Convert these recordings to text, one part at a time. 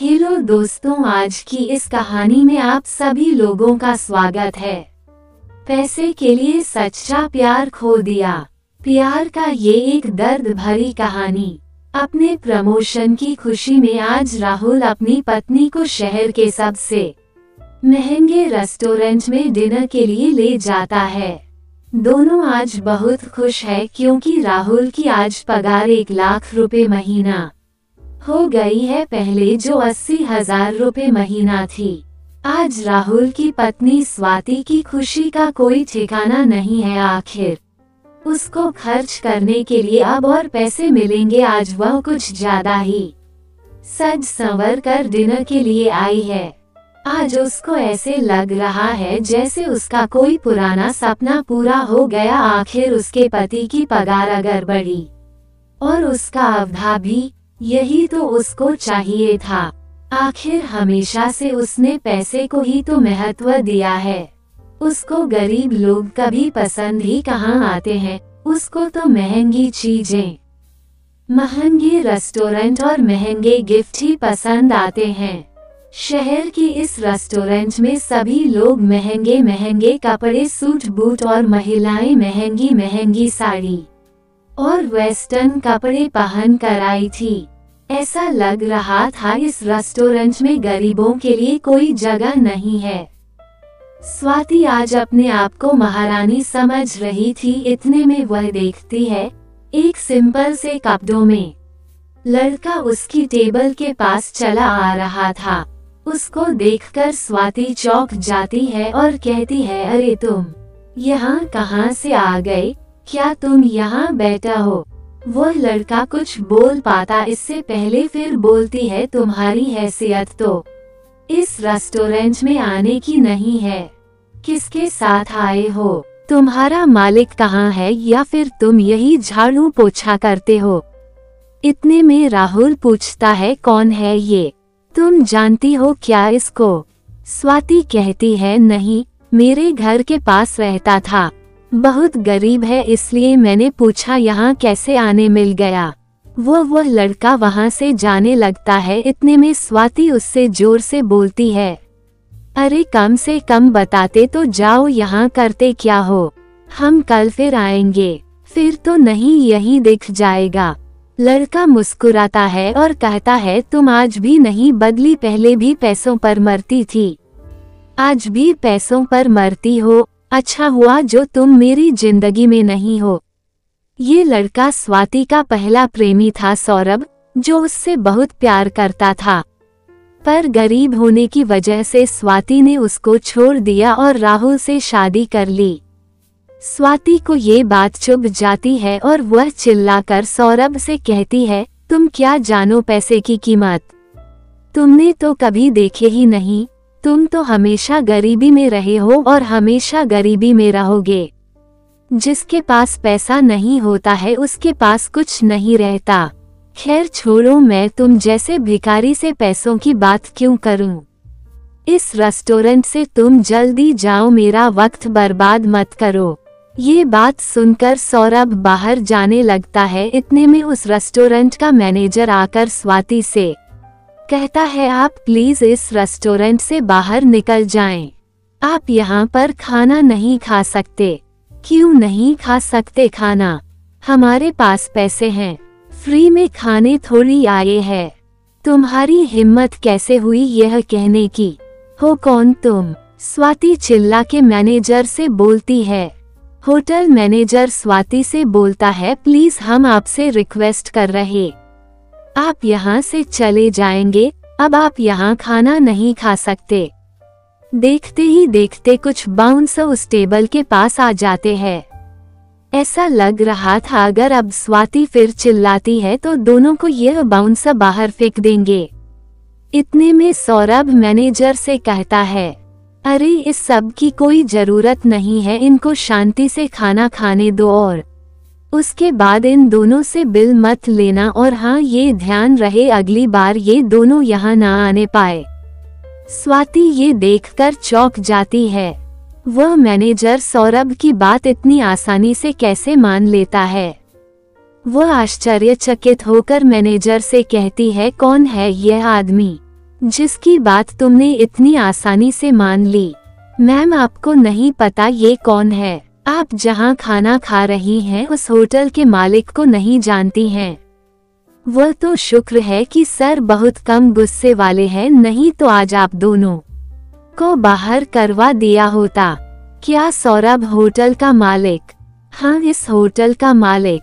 Hello दोस्तों, आज की इस कहानी में आप सभी लोगों का स्वागत है। पैसे के लिए सच्चा प्यार खो दिया। प्यार का ये एक दर्द भरी कहानी। अपने प्रमोशन की खुशी में आज राहुल अपनी पत्नी को शहर के सबसे महंगे रेस्टोरेंट में डिनर के लिए ले जाता है। दोनों आज बहुत खुश है क्योंकि राहुल की आज पगार 1 लाख रुपए महीना हो गई है, पहले जो 80,000 रुपए महीना थी। आज राहुल की पत्नी स्वाति की खुशी का कोई ठिकाना नहीं है। आखिर उसको खर्च करने के लिए अब और पैसे मिलेंगे। आज वह कुछ ज्यादा ही सज संवर कर डिनर के लिए आई है। आज उसको ऐसे लग रहा है जैसे उसका कोई पुराना सपना पूरा हो गया। आखिर उसके पति की पगार अगर बढ़ी और उसका अवधा भी, यही तो उसको चाहिए था। आखिर हमेशा से उसने पैसे को ही तो महत्व दिया है। उसको गरीब लोग कभी पसंद ही कहाँ आते हैं। उसको तो महंगी चीजें, महंगे रेस्टोरेंट और महंगे गिफ्ट ही पसंद आते हैं। शहर की इस रेस्टोरेंट में सभी लोग महंगे महंगे कपड़े, सूट बूट और महिलाएं महंगी महंगी साड़ी और वेस्टर्न कपड़े पहन कर आई थी। ऐसा लग रहा था इस रेस्टोरेंट में गरीबों के लिए कोई जगह नहीं है। स्वाति आज अपने आप को महारानी समझ रही थी। इतने में वह देखती है एक सिंपल से कपड़ों में लड़का उसकी टेबल के पास चला आ रहा था। उसको देखकर स्वाति चौंक जाती है और कहती है, अरे तुम यहाँ कहाँ से आ गए? क्या तुम यहाँ बैठा हो? वह लड़का कुछ बोल पाता इससे पहले फिर बोलती है, तुम्हारी हैसियत तो इस रेस्टोरेंट में आने की नहीं है। किसके साथ आए हो? तुम्हारा मालिक कहाँ है? या फिर तुम यही झाड़ू पोछा करते हो? इतने में राहुल पूछता है, कौन है ये? तुम जानती हो क्या इसको? स्वाति कहती है, नहीं, मेरे घर के पास रहता था, बहुत गरीब है इसलिए मैंने पूछा, यहाँ कैसे आने मिल गया? वह लड़का वहाँ से जाने लगता है। इतने में स्वाति उससे जोर से बोलती है, अरे कम से कम बताते तो जाओ, यहाँ करते क्या हो? हम कल फिर आएंगे, फिर तो नहीं यही दिख जाएगा। लड़का मुस्कुराता है और कहता है, तुम आज भी नहीं बदली, पहले भी पैसों पर मरती थी, आज भी पैसों पर मरती हो, अच्छा हुआ जो तुम मेरी जिंदगी में नहीं हो। ये लड़का स्वाति का पहला प्रेमी था, सौरभ, जो उससे बहुत प्यार करता था, पर गरीब होने की वजह से स्वाति ने उसको छोड़ दिया और राहुल से शादी कर ली। स्वाति को ये बात चुभ जाती है और वह चिल्लाकर सौरभ से कहती है, तुम क्या जानो पैसे की कीमत? तुमने तो कभी देखे ही नहीं, तुम तो हमेशा गरीबी में रहे हो और हमेशा गरीबी में रहोगे। जिसके पास पैसा नहीं होता है उसके पास कुछ नहीं रहता। खैर छोड़ो, मैं तुम जैसे भिखारी से पैसों की बात क्यों करूं? इस रेस्टोरेंट से तुम जल्दी जाओ, मेरा वक्त बर्बाद मत करो। ये बात सुनकर सौरभ बाहर जाने लगता है। इतने में उस रेस्टोरेंट का मैनेजर आकर स्वाति से कहता है, आप प्लीज इस रेस्टोरेंट से बाहर निकल जाएं। आप यहाँ पर खाना नहीं खा सकते। क्यों नहीं खा सकते खाना? हमारे पास पैसे हैं, फ्री में खाने थोड़ी आए हैं। तुम्हारी हिम्मत कैसे हुई यह कहने की? हो कौन तुम? स्वाति चिल्ला के मैनेजर से बोलती है। होटल मैनेजर स्वाति से बोलता है, प्लीज हम आपसे रिक्वेस्ट कर रहे, आप यहाँ से चले जाएंगे, अब आप यहाँ खाना नहीं खा सकते। देखते ही देखते कुछ बाउंसर उस टेबल के पास आ जाते हैं। ऐसा लग रहा था अगर अब स्वाति फिर चिल्लाती है तो दोनों को यह बाउंसर बाहर फेंक देंगे। इतने में सौरभ मैनेजर से कहता है, अरे इस सब की कोई जरूरत नहीं है, इनको शांति से खाना खाने दो और उसके बाद इन दोनों से बिल मत लेना, और हाँ ये ध्यान रहे अगली बार ये दोनों यहाँ ना आने पाए। स्वाति ये देखकर चौंक जाती है। वह मैनेजर सौरभ की बात इतनी आसानी से कैसे मान लेता है। वह आश्चर्यचकित होकर मैनेजर से कहती है, कौन है यह आदमी? जिसकी बात तुमने इतनी आसानी से मान ली। मैम आपको नहीं पता ये कौन है, आप जहाँ खाना खा रही हैं उस होटल के मालिक को नहीं जानती हैं। वह तो शुक्र है कि सर बहुत कम गुस्से वाले हैं, नहीं तो आज आप दोनों को बाहर करवा दिया होता। क्या सौरभ होटल का मालिक? हाँ, इस होटल का मालिक।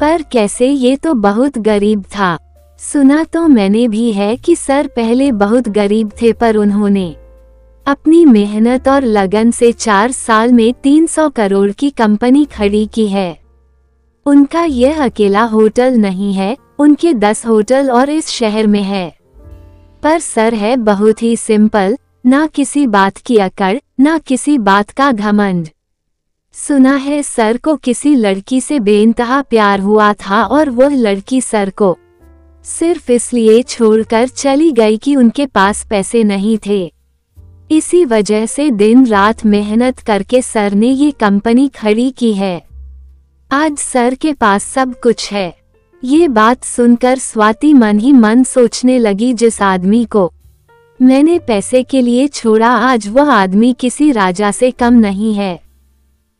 पर कैसे? ये तो बहुत गरीब था। सुना तो मैंने भी है कि सर पहले बहुत गरीब थे, पर उन्होंने अपनी मेहनत और लगन से 4 साल में 300 करोड़ की कंपनी खड़ी की है। उनका यह अकेला होटल नहीं है, उनके 10 होटल और इस शहर में है। पर सर है बहुत ही सिंपल, ना किसी बात की अकड़, ना किसी बात का घमंड। सुना है सर को किसी लड़की से बेइंतहा प्यार हुआ था और वह लड़की सर को सिर्फ इसलिए छोड़कर चली गई कि उनके पास पैसे नहीं थे। इसी वजह से दिन रात मेहनत करके सर ने ये कंपनी खड़ी की है। आज सर के पास सब कुछ है। ये बात सुनकर स्वाति मन ही मन सोचने लगी, जिस आदमी को मैंने पैसे के लिए छोड़ा आज वह आदमी किसी राजा से कम नहीं है।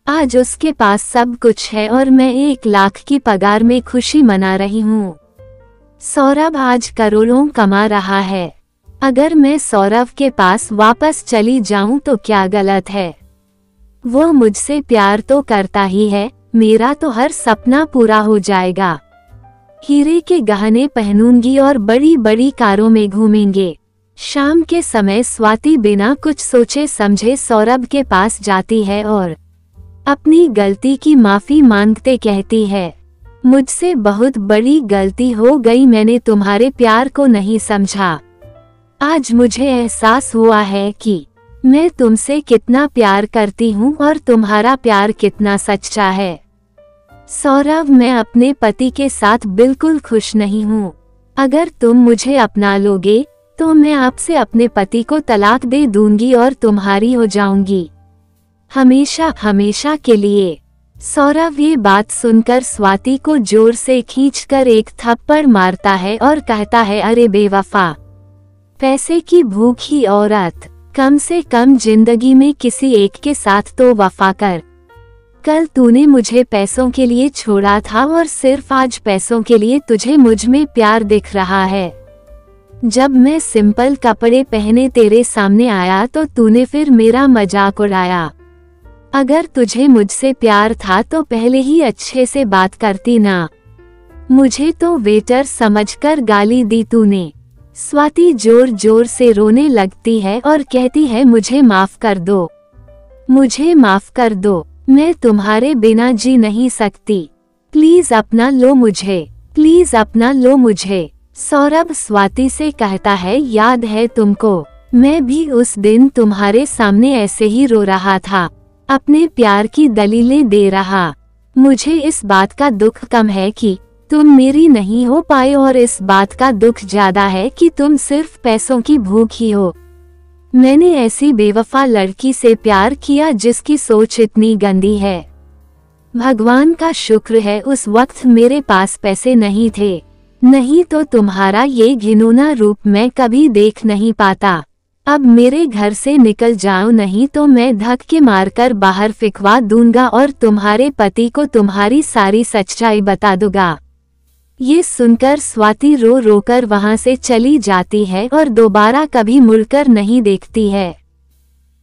आज उसके पास सब कुछ है और मैं 1 लाख की पगार में खुशी मना रही हूँ। सौरभ आज करोड़ों कमा रहा है। अगर मैं सौरभ के पास वापस चली जाऊं तो क्या गलत है? वो मुझसे प्यार तो करता ही है, मेरा तो हर सपना पूरा हो जाएगा। हीरे के गहने पहनूंगी और बड़ी बड़ी कारों में घूमेंगे। शाम के समय स्वाति बिना कुछ सोचे समझे सौरभ के पास जाती है और अपनी गलती की माफ़ी मांगते कहती है, मुझसे बहुत बड़ी गलती हो गई, मैंने तुम्हारे प्यार को नहीं समझा। आज मुझे एहसास हुआ है कि मैं तुमसे कितना प्यार करती हूँ और तुम्हारा प्यार कितना सच्चा है। सौरभ, मैं अपने पति के साथ बिल्कुल खुश नहीं हूँ। अगर तुम मुझे अपना लोगे तो मैं आपसे अपने पति को तलाक दे दूंगी और तुम्हारी हो जाऊंगी, हमेशा हमेशा के लिए। सौरभ ये बात सुनकर स्वाति को जोर से खींचकर एक थप्पड़ मारता है और कहता है, अरे बेवफा, पैसे की भूखी औरत, कम से कम जिंदगी में किसी एक के साथ तो वफा कर। कल तूने मुझे पैसों के लिए छोड़ा था और सिर्फ आज पैसों के लिए तुझे मुझ में प्यार दिख रहा है। जब मैं सिंपल कपड़े पहने तेरे सामने आया तो तूने फिर मेरा मजाक उड़ाया। अगर तुझे मुझसे प्यार था तो पहले ही अच्छे से बात करती ना, मुझे तो वेटर समझकर गाली दी तूने। स्वाति जोर जोर से रोने लगती है और कहती है, मुझे माफ कर दो, मुझे माफ कर दो, मैं तुम्हारे बिना जी नहीं सकती, प्लीज अपना लो मुझे, प्लीज अपना लो मुझे। सौरभ स्वाति से कहता है, याद है तुमको, मैं भी उस दिन तुम्हारे सामने ऐसे ही रो रहा था, अपने प्यार की दलीलें दे रहा। मुझे इस बात का दुख कम है कि तुम मेरी नहीं हो पाए और इस बात का दुख ज्यादा है कि तुम सिर्फ पैसों की भूखी हो। मैंने ऐसी बेवफा लड़की से प्यार किया जिसकी सोच इतनी गंदी है। भगवान का शुक्र है उस वक्त मेरे पास पैसे नहीं थे, नहीं तो तुम्हारा ये घिनौना रूप मैं कभी देख नहीं पाता। अब मेरे घर से निकल जाओ, नहीं तो मैं धक्के मारकर बाहर फेंकवा दूंगा और तुम्हारे पति को तुम्हारी सारी सच्चाई बता दूंगा। ये सुनकर स्वाति रो रोकर वहाँ से चली जाती है और दोबारा कभी मुड़कर नहीं देखती है।